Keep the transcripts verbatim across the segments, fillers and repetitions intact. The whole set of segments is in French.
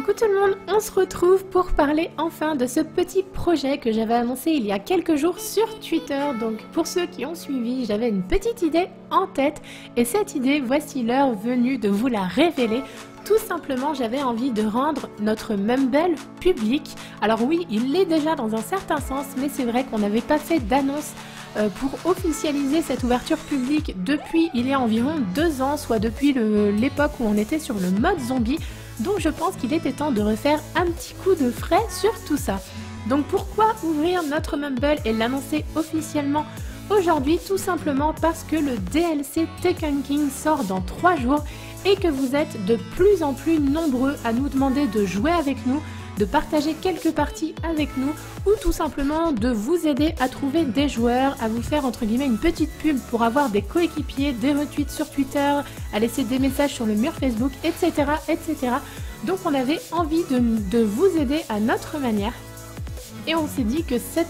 Coucou tout le monde, on se retrouve pour parler enfin de ce petit projet que j'avais annoncé il y a quelques jours sur Twitter. Donc pour ceux qui ont suivi, j'avais une petite idée en tête et cette idée, voici l'heure venue de vous la révéler. Tout simplement, j'avais envie de rendre notre Mumble public. Alors oui, il l'est déjà dans un certain sens, mais c'est vrai qu'on n'avait pas fait d'annonce pour officialiser cette ouverture publique depuis il y a environ deux ans, soit depuis l'époque où on était sur le mode zombie. Donc je pense qu'il était temps de refaire un petit coup de frais sur tout ça. Donc pourquoi ouvrir notre Mumble et l'annoncer officiellement aujourd'hui? Tout simplement parce que le D L C Tekken King sort dans trois jours et que vous êtes de plus en plus nombreux à nous demander de jouer avec nous, de partager quelques parties avec nous ou tout simplement de vous aider à trouver des joueurs, à vous faire entre guillemets une petite pub pour avoir des coéquipiers, des retweets sur Twitter, à laisser des messages sur le mur Facebook, et cetera et cetera. Donc on avait envie de, de vous aider à notre manière et on s'est dit que cette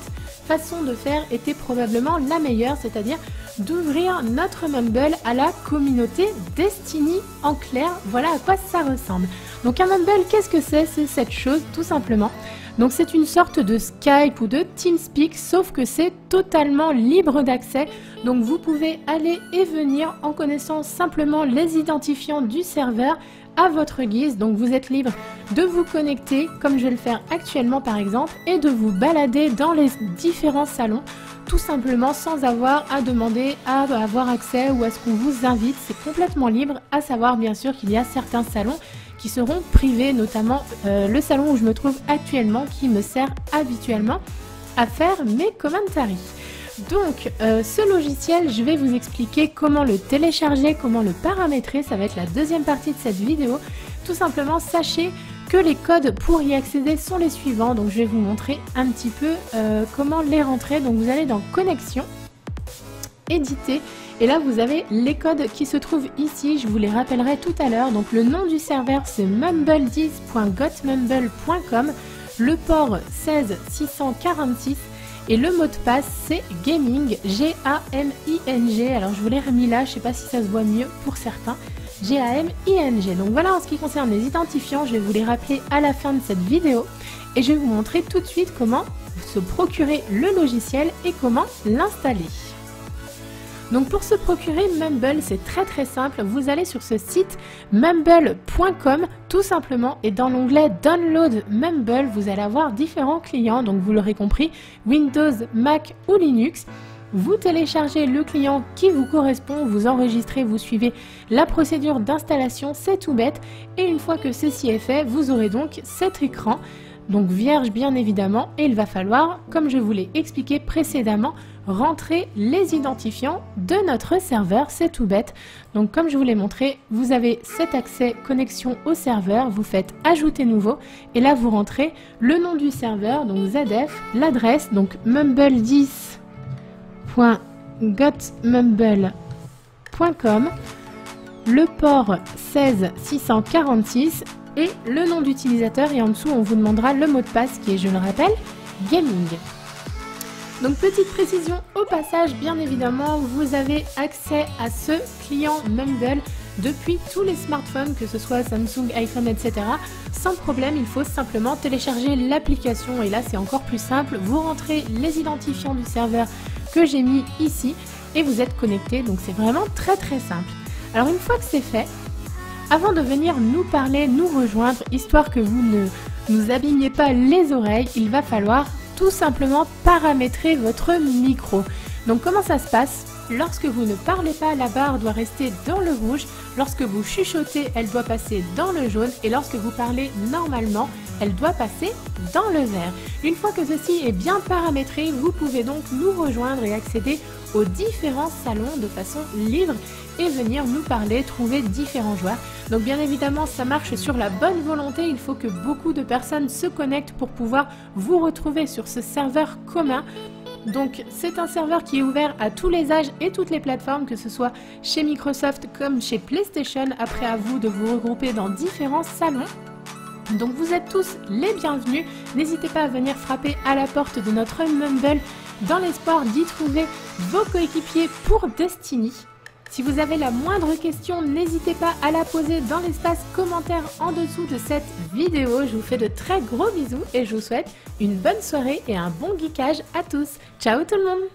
façon de faire était probablement la meilleure, c'est-à-dire d'ouvrir notre Mumble à la communauté Destiny en clair. Voilà à quoi ça ressemble. Donc un Mumble, qu'est-ce que c'est? C'est cette chose tout simplement. Donc c'est une sorte de Skype ou de TeamSpeak, sauf que c'est totalement libre d'accès. Donc vous pouvez aller et venir en connaissant simplement les identifiants du serveur à votre guise. Donc vous êtes libre de vous connecter, comme je vais le faire actuellement par exemple, et de vous balader dans les différents salons, tout simplement sans avoir à demander à avoir accès ou à ce qu'on vous invite. C'est complètement libre, à savoir bien sûr qu'il y a certains salons qui seront privés, notamment euh, le salon où je me trouve actuellement, qui me sert habituellement à faire mes commentaires. Donc euh, ce logiciel, je vais vous expliquer comment le télécharger, comment le paramétrer, ça va être la deuxième partie de cette vidéo. Tout simplement, sachez que les codes pour y accéder sont les suivants, donc je vais vous montrer un petit peu euh, comment les rentrer. Donc vous allez dans connexion, éditer, et là vous avez les codes qui se trouvent ici, je vous les rappellerai tout à l'heure. Donc le nom du serveur c'est mumblediz point got mumble point com, le port seize six cent quarante-six et le mot de passe c'est gaming, G A M I N G, alors je vous l'ai remis là, je sais pas si ça se voit mieux pour certains, G A M I N G. Donc voilà en ce qui concerne les identifiants, je vais vous les rappeler à la fin de cette vidéo et je vais vous montrer tout de suite comment se procurer le logiciel et comment l'installer. Donc pour se procurer Mumble, c'est très très simple, vous allez sur ce site mumble point com tout simplement et dans l'onglet Download Mumble, vous allez avoir différents clients, donc vous l'aurez compris, Windows, Mac ou Linux. Vous téléchargez le client qui vous correspond, vous enregistrez, vous suivez la procédure d'installation, c'est tout bête. Et une fois que ceci est fait, vous aurez donc cet écran, donc vierge bien évidemment, et il va falloir, comme je vous l'ai expliqué précédemment, rentrer les identifiants de notre serveur, c'est tout bête. Donc comme je vous l'ai montré, vous avez cet accès connexion au serveur, vous faites ajouter nouveau, et là vous rentrez le nom du serveur, donc Z F, l'adresse, donc mumblediz point got mumble point com, le port seize six cent quarante-six et le nom d'utilisateur, et en dessous on vous demandera le mot de passe qui est, je le rappelle, gaming. Donc petite précision au passage, bien évidemment vous avez accès à ce client Mumble depuis tous les smartphones, que ce soit Samsung, iPhone, et cetera. Sans problème, il faut simplement télécharger l'application et là c'est encore plus simple, vous rentrez les identifiants du serveur que j'ai mis ici et vous êtes connecté, donc c'est vraiment très très simple. Alors une fois que c'est fait, avant de venir nous parler, nous rejoindre, histoire que vous ne nous abîmiez pas les oreilles, il va falloir tout simplement paramétrer votre micro. Donc comment ça se passe? Lorsque vous ne parlez pas, la barre doit rester dans le rouge, lorsque vous chuchotez, elle doit passer dans le jaune et lorsque vous parlez normalement, elle doit passer dans le vert. Une fois que ceci est bien paramétré, vous pouvez donc nous rejoindre et accéder aux différents salons de façon libre et venir nous parler, trouver différents joueurs. Donc bien évidemment ça marche sur la bonne volonté, il faut que beaucoup de personnes se connectent pour pouvoir vous retrouver sur ce serveur commun. Donc c'est un serveur qui est ouvert à tous les âges et toutes les plateformes, que ce soit chez Microsoft comme chez PlayStation, après à vous de vous regrouper dans différents salons. Donc vous êtes tous les bienvenus, n'hésitez pas à venir frapper à la porte de notre Mumble dans l'espoir d'y trouver vos coéquipiers pour Destiny. Si vous avez la moindre question, n'hésitez pas à la poser dans l'espace commentaire en dessous de cette vidéo. Je vous fais de très gros bisous et je vous souhaite une bonne soirée et un bon geekage à tous. Ciao tout le monde!